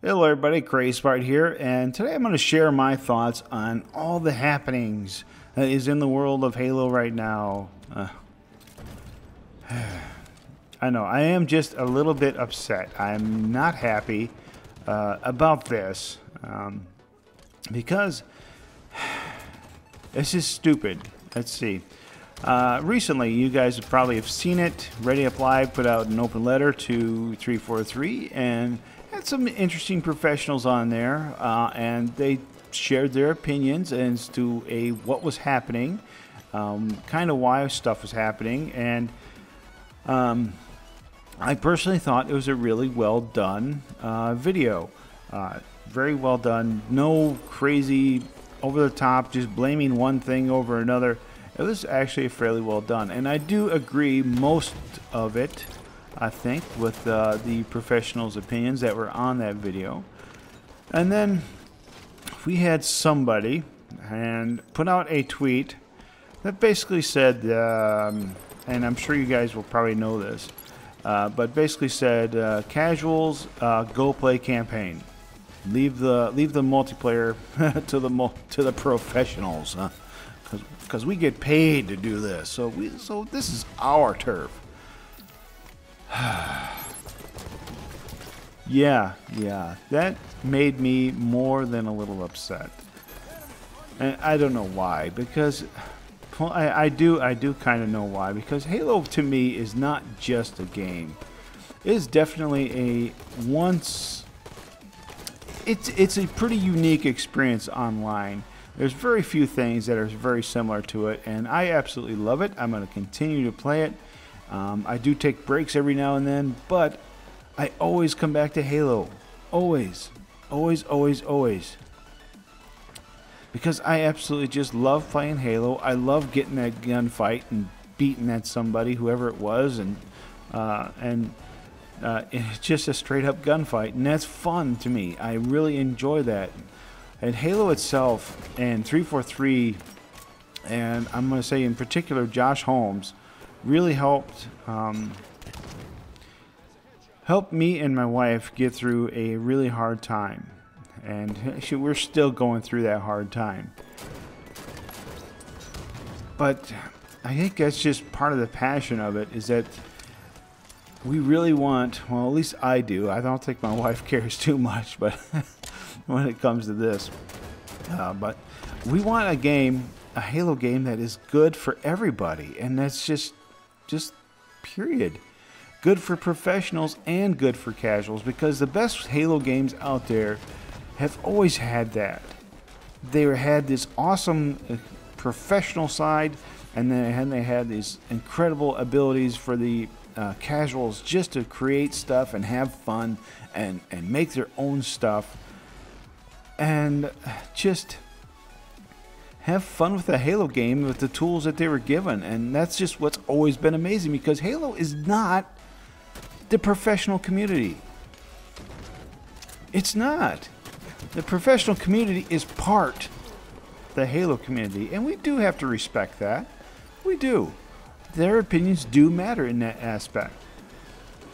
Hello everybody, TheCrazedSpartan here, and today I'm going to share my thoughts on all the happenings that is in the world of Halo right now. I know, I am just a little bit upset. I'm not happy about this because it's just stupid. Let's see. Recently, you guys probably have seen it. ReadyUpLive put out an open letter to 343 and had some interesting professionals on there, and they shared their opinions as to what was happening, kind of why stuff was happening, and I personally thought it was a really well done video, very well done. No crazy over the top, just blaming one thing over another. It was actually fairly well done, and I do agree most of it, I think, with the professionals' opinions that were on that video. And then we had somebody and put out a tweet that basically said, and I'm sure you guys will probably know this, but basically said, "Casuals, go play campaign. Leave the multiplayer to the professionals." Huh? Because we get paid to do this, so this is our turf. yeah, that made me more than a little upset, and I don't know why. Because, well, I do kind of know why. Because Halo to me is not just a game. It is definitely a It's a pretty unique experience online. There's very few things that are very similar to it, and I absolutely love it. I'm going to continue to play it. I do take breaks every now and then, but I always come back to Halo. Always. Always, always, always. Because I absolutely just love playing Halo. I love getting that gunfight and beating at somebody, whoever it was, and it's just a straight-up gunfight, and that's fun to me. I really enjoy that. And Halo itself, and 343, and I'm going to say in particular Josh Holmes, really helped me and my wife get through a really hard time. And actually, we're still going through that hard time. But I think that's just part of the passion of it, is that we really want, well, at least I do. I don't think my wife cares too much, but... when it comes to this, but we want a Halo game that is good for everybody, and that's just period. Good for professionals and good for casuals, because the best Halo games out there have always had that. They had this awesome professional side, and then they had these incredible abilities for the casuals just to create stuff and have fun and make their own stuff. And just have fun with the Halo game with the tools that they were given. And that's just what's always been amazing, because Halo is not the professional community. It's not. The professional community is part of the Halo community, and we do have to respect that. We do. Their opinions do matter in that aspect.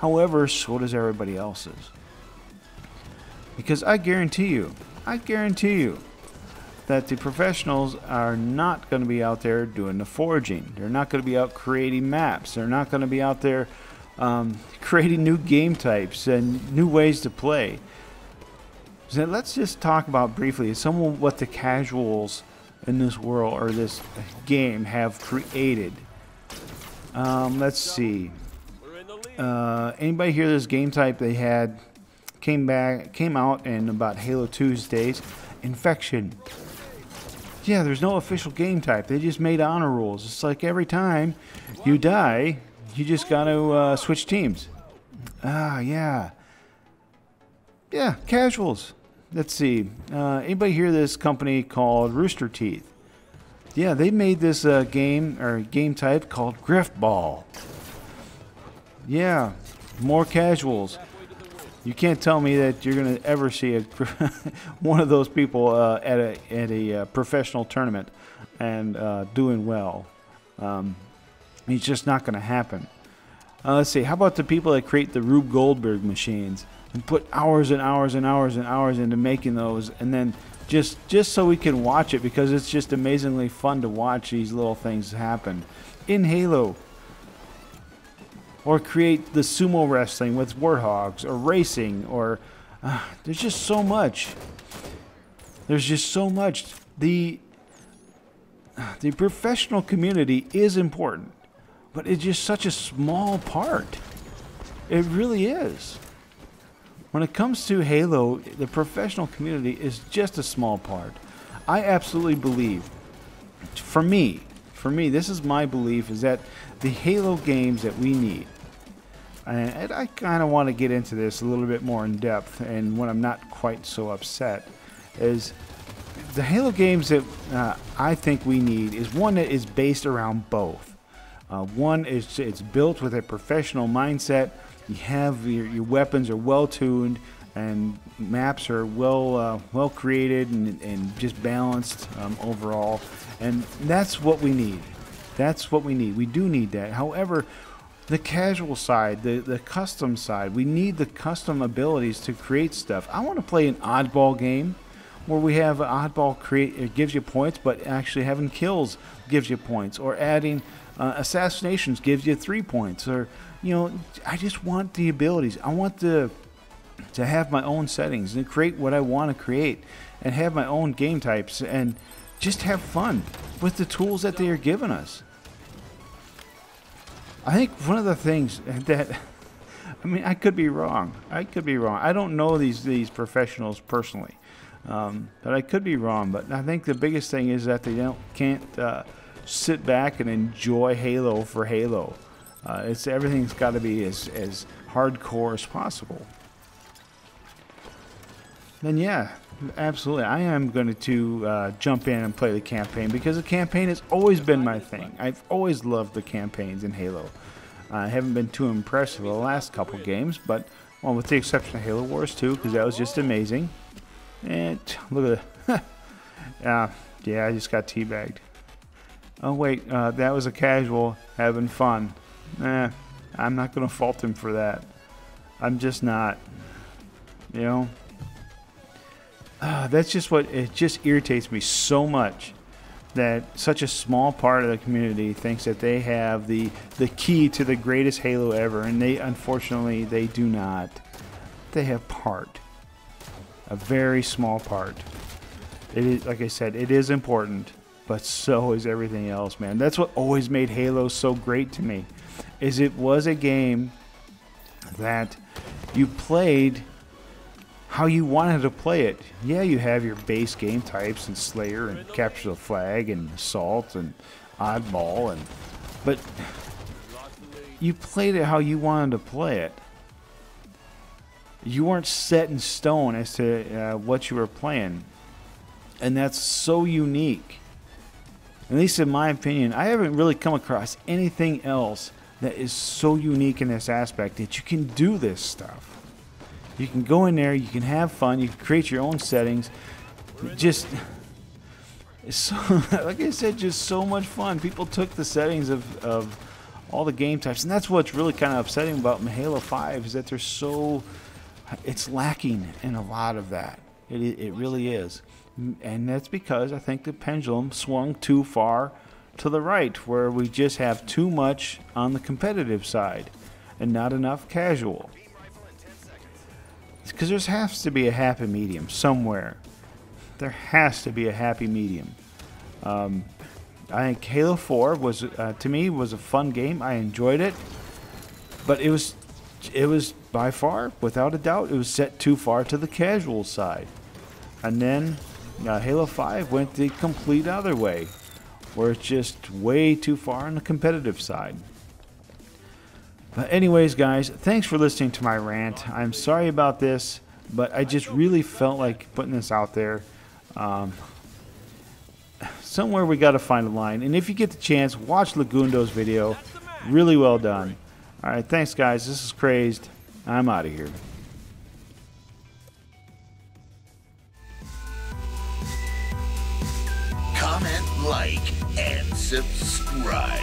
However, so does everybody else's. Because I guarantee you that the professionals are not going to be out there doing the foraging. They're not going to be out creating maps. They're not going to be out there creating new game types and new ways to play. So let's just talk about briefly what the casuals in this world or this game have created. Let's see. Anybody hear this game type they had? Came out in about Halo Tuesdays, Infection. Yeah, there's no official game type. They just made honor rules. It's like every time you die, you just got to switch teams. Ah, yeah. Yeah, casuals. Let's see. Anybody hear this company called Rooster Teeth? Yeah, they made this game type called Grifball. Yeah, more casuals. You can't tell me that you're going to ever see one of those people at a professional tournament and doing well. It's just not going to happen. Let's see. How about the people that create the Rube Goldberg machines? and put hours and hours and hours and hours into making those, and then just so we can watch it, because it's just amazingly fun to watch these little things happen in Halo. Or create the sumo wrestling with warthogs, or racing, or there's just so much. There's just so much. The professional community is important, but it's just such a small part. It really is. When it comes to Halo, the professional community is just a small part. I absolutely believe, for me, this is my belief, is that the Halo games that we need, and I kind of want to get into this a little bit more in depth, and when I'm not quite so upset, is the Halo games that I think we need is one that is based around both. One is it's built with a professional mindset. You have your weapons are well tuned, and maps are well created and just balanced overall, and that's what we need. That's what we need. We do need that. However, the casual side, the custom side, we need the custom abilities to create stuff. I want to play an oddball game where we have an oddball create. It gives you points, but actually having kills gives you points, or adding assassinations gives you 3 points, or you know, I just want the abilities. I want to have my own settings and create what I want to create, and have my own game types, and just have fun with the tools that they are giving us. I think one of the things that, I mean, I could be wrong. I could be wrong. I don't know these professionals personally, but I could be wrong. But I think the biggest thing is that they can't sit back and enjoy Halo for Halo. It's everything's got to be as hardcore as possible. Then yeah, absolutely. I am going to jump in and play the campaign, because the campaign has always been my thing. I've always loved the campaigns in Halo. I haven't been too impressed with the last couple games, but well, with the exception of Halo Wars 2, because that was just amazing. And look at that. Yeah, I just got teabagged. Oh wait, that was a casual having fun. I'm not going to fault him for that. I'm just not. You know? That's just what, it just irritates me so much that such a small part of the community thinks that they have the key to the greatest Halo ever, and they, unfortunately, they do not. They have part. A very small part. It is, like I said, it is important, but so is everything else, man. That's what always made Halo so great to me. Is it was a game that you played how you wanted to play it. Yeah, you have your base game types and Slayer and Capture the Flag and Assault and Oddball, and but you played it how you wanted to play it. You weren't set in stone as to what you were playing, and that's so unique. At least in my opinion, I haven't really come across anything else that is so unique in this aspect that you can do this stuff. You can go in there, you can have fun, you can create your own settings. Just, it's so, like I said, just so much fun. People took the settings of all the game types, and that's what's really kind of upsetting about Halo 5, is that there's so, it's lacking in a lot of that. It really is. And that's because I think the pendulum swung too far to the right, where we just have too much on the competitive side and not enough casual. Because there has to be a happy medium somewhere. There has to be a happy medium. I think Halo 4 was, to me, was a fun game. I enjoyed it, but it was by far, without a doubt, it was set too far to the casual side. And then Halo 5 went the complete other way, where it's just way too far on the competitive side. But anyways, guys, thanks for listening to my rant. I'm sorry about this, but I just really felt like putting this out there. Somewhere we got to find a line. And if you get the chance, watch Lagundo's video. Really well done. All right, thanks, guys. This is Crazed. I'm out of here. Comment, like, and subscribe.